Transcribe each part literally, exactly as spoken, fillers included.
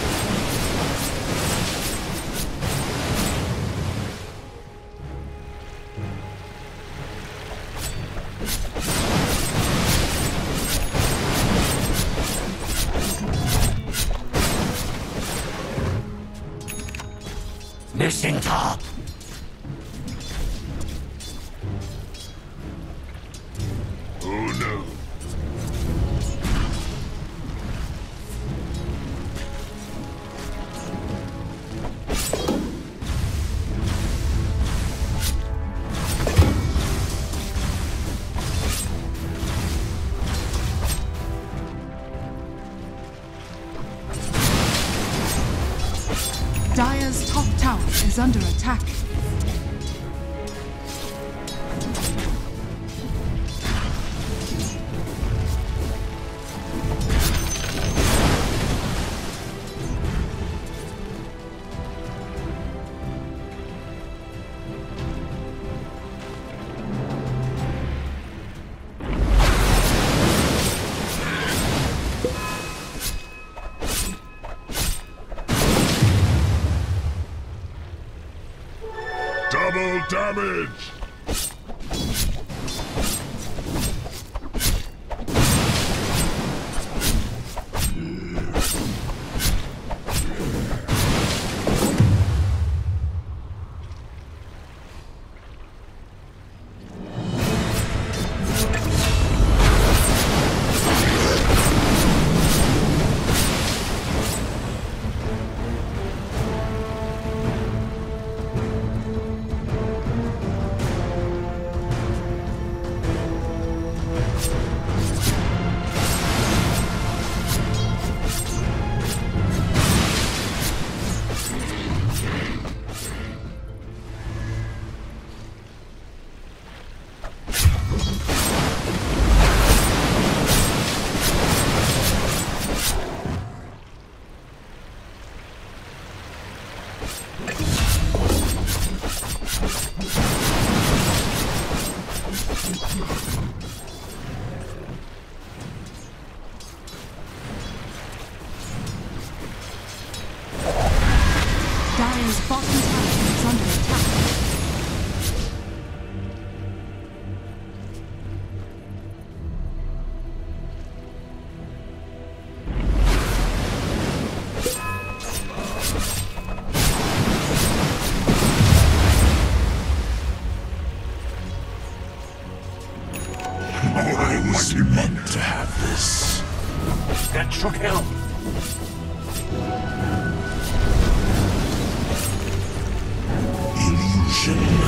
Missing top. Oh no. Dire's top tower is under attack. Double damage! Dire's bottom tower is under attack. Oh, I was meant to have this. That should help. destruction.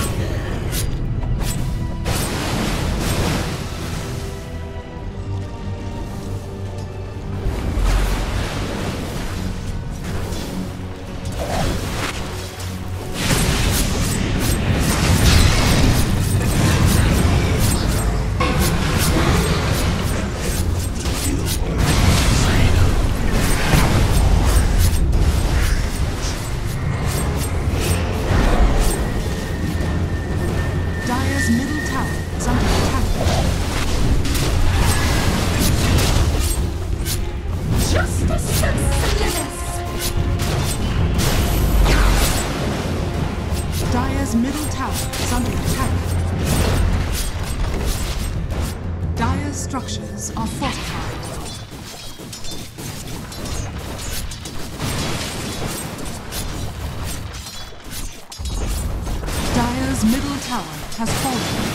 Middle tower is under attack. Dire structures are fortified. Dire's middle tower has fallen.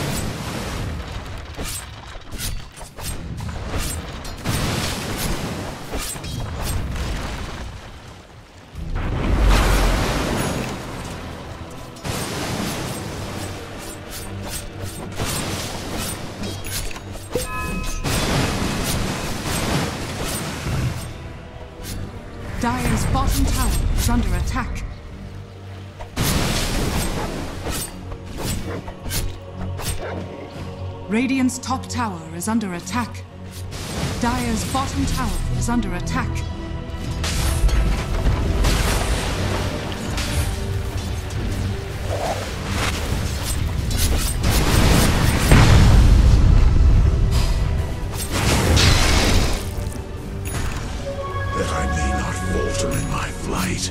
Dire's bottom tower is under attack. Radiant's top tower is under attack. Dire's bottom tower is under attack. In my flight.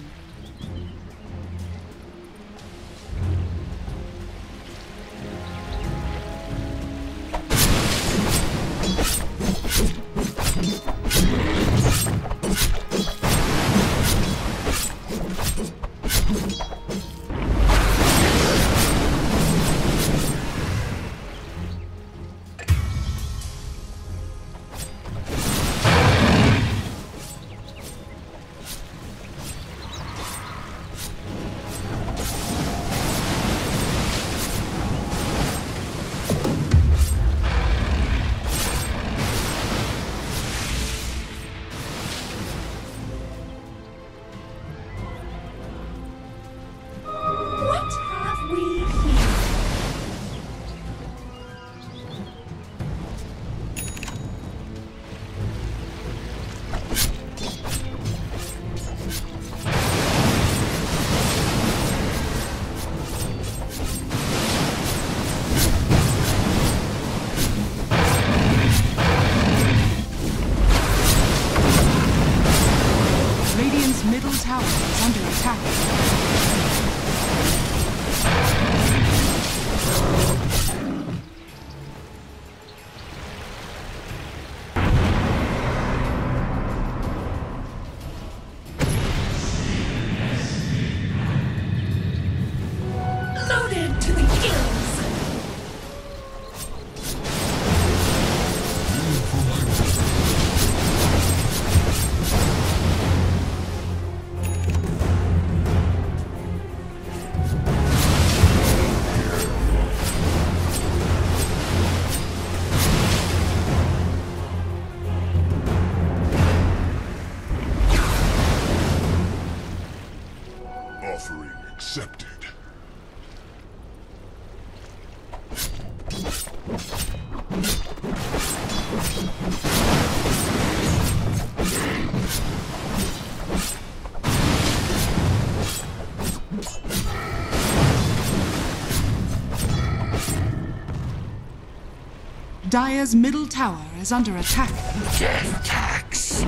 Dire's middle tower is under attack. Death tax.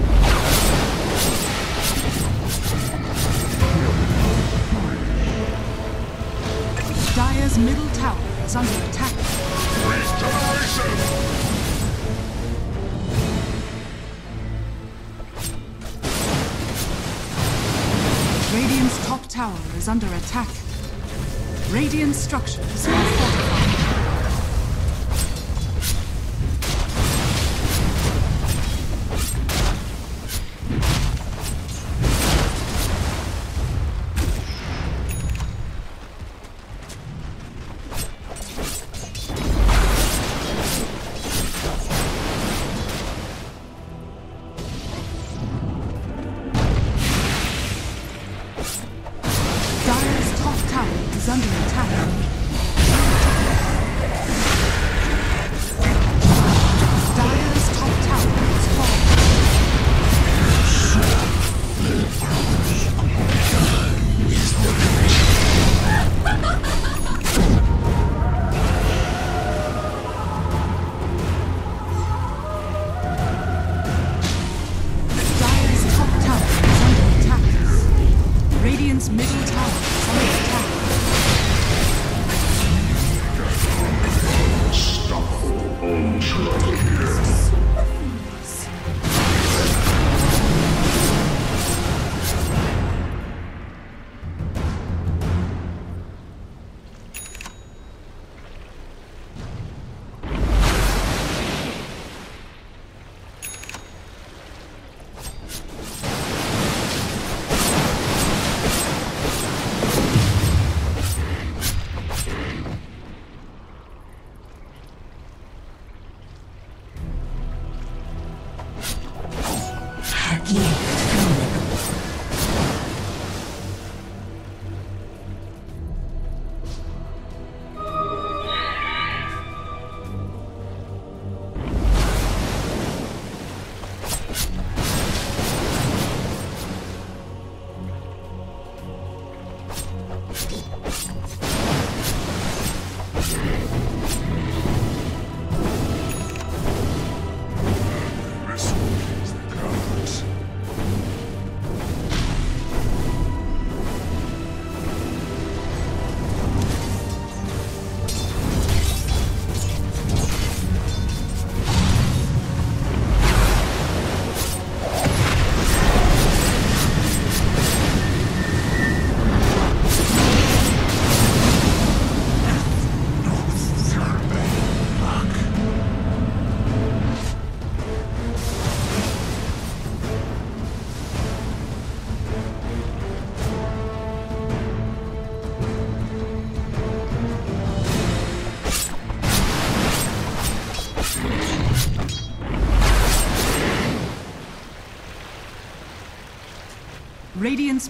Dire's middle tower is under attack. Retaliation! Radiant's top tower is under attack. Radiant structures are Radiant's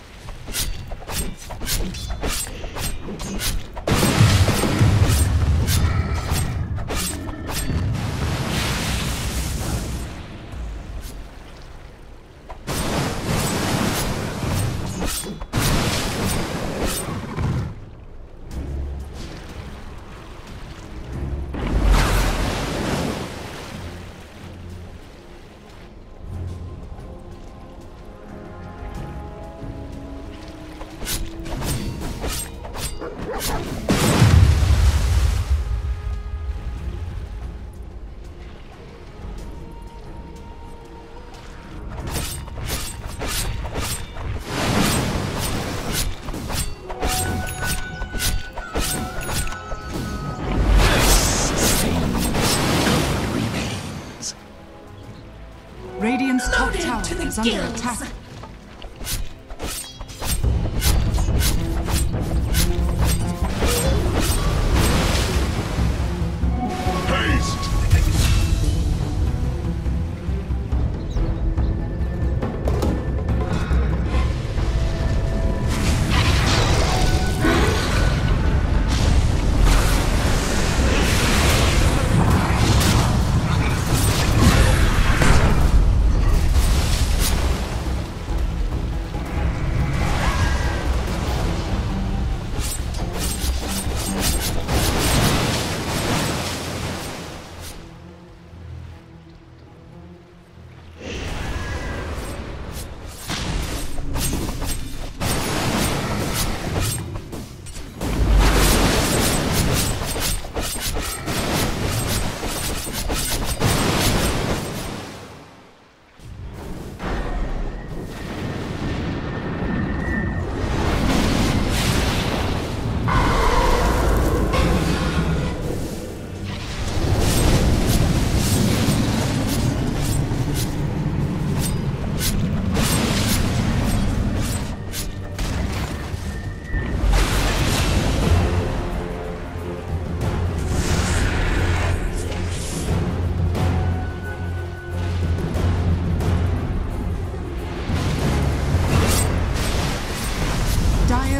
Is under Gills. Attack.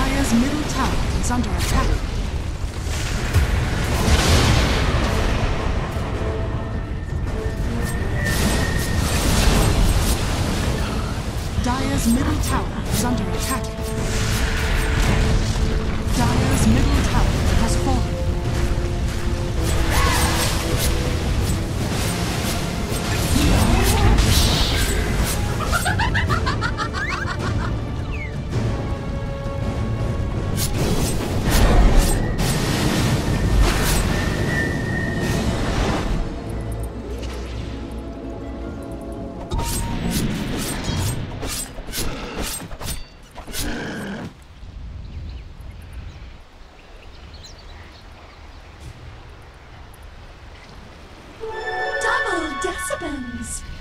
Dire's middle tower is under attack. Dire's middle tower is under attack.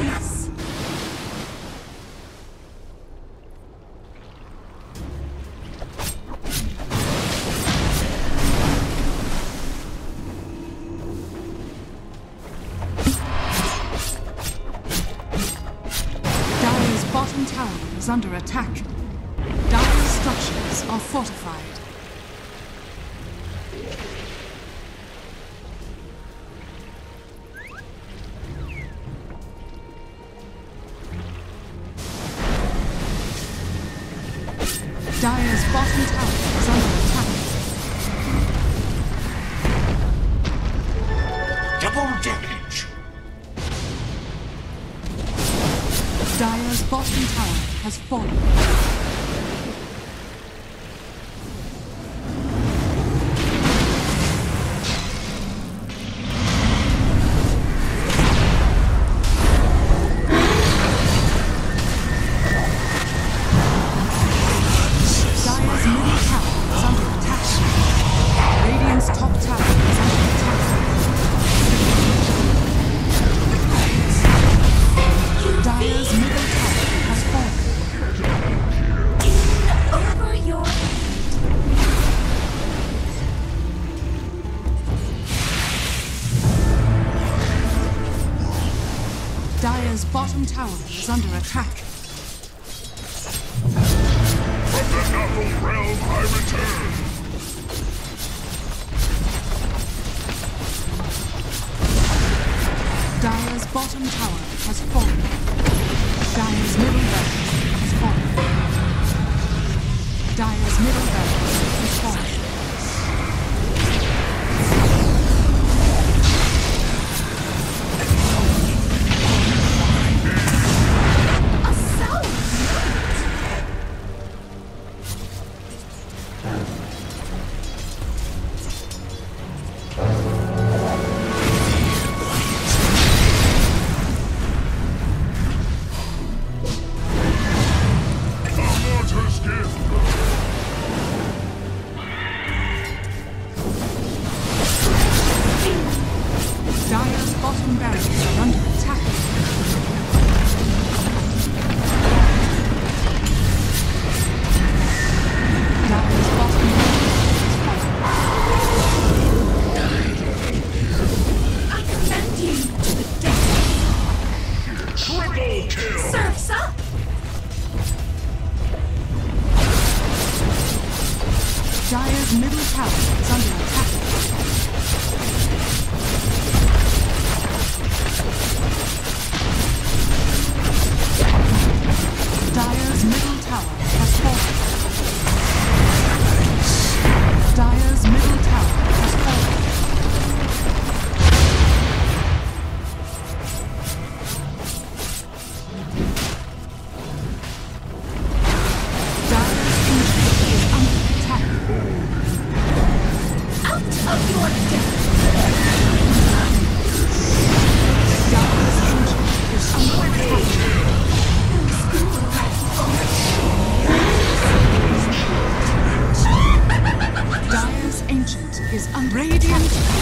Yes. Bottom tower is under attack. Dire's structures are fortified. Dire's Dyer's bottom tower is under attack. Double damage. Dyer's bottom tower has fallen. Dyer's bottom tower is under attack. From the Knuckle Realm I return! Dyer's bottom tower has fallen. Dyer's middle barracks has fallen. Dyer's middle barracks has fallen. Dyer's middle tower is under attack. Dyer's middle tower has fallen. Dyer's middle tower has fallen. Dyer's injury is under attack. Of your death. Dyer's ancient is unradiant.